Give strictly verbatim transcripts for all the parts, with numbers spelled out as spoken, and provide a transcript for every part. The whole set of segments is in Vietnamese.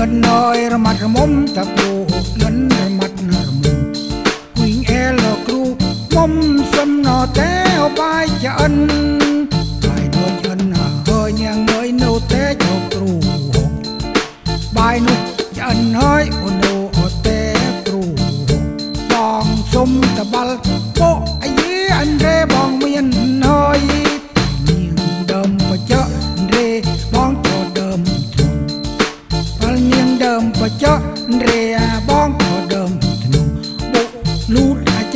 Gần nơi ra mặt ra mông ta bộ gần ra mặt ra mông Quỳnh e lò cru mông xâm nó téo bài cha ân Bài nôn chân à hơi nhàng mới nâu té cho cru Bài nụ cha ân hơi ồn nâu ở té cru Bòn xông ta bal bộ ai dí anh rê bòn miên hơi Nhìn đầm và chợ rê bòn cho đầm và cho rè bóng của đầm bộ lút à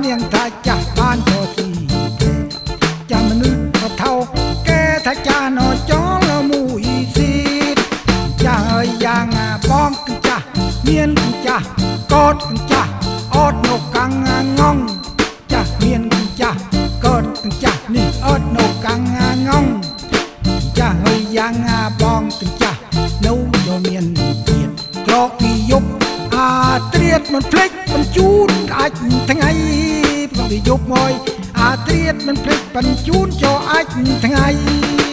niên ta cha ban cho gì cha mình nuôi thâu kê ta cha nó chó là mùi gì cha ơi giang bom cha miên cha cốt cha ớt nấu căng ngon cha miên cha cốt cha ni ớt nấu căng ngon cha ơi giang bom cha nấu cho miên tiền lo kỳ dục à triệt mình flex mình chun anh thằng ấy còn bị dục môi à triệt mình flex mình chun cho anh thằng ấy.